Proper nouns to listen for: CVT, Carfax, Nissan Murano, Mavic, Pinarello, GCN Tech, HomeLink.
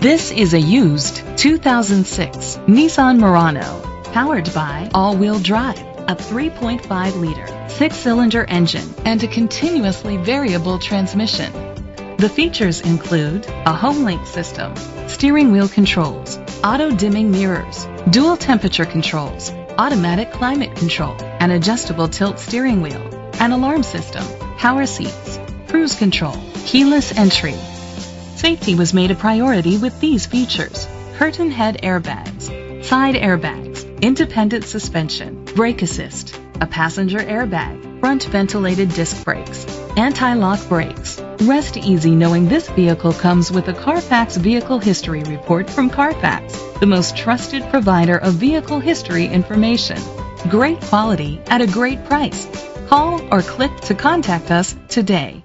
This is a used 2006 Nissan Murano, powered by all-wheel drive, a 3.5-liter, 6-cylinder engine, and a continuously variable transmission. The features include a HomeLink system, steering wheel controls, auto-dimming mirrors, dual temperature controls, automatic climate control, an adjustable tilt steering wheel, an alarm system, power seats, cruise control, keyless entry. Safety was made a priority with these features: curtain head airbags, side airbags, independent suspension, brake assist, a passenger airbag, front ventilated disc brakes, anti-lock brakes. Rest easy knowing this vehicle comes with a Carfax Vehicle History Report from Carfax, the most trusted provider of vehicle history information. Great quality at a great price. Call or click to contact us today.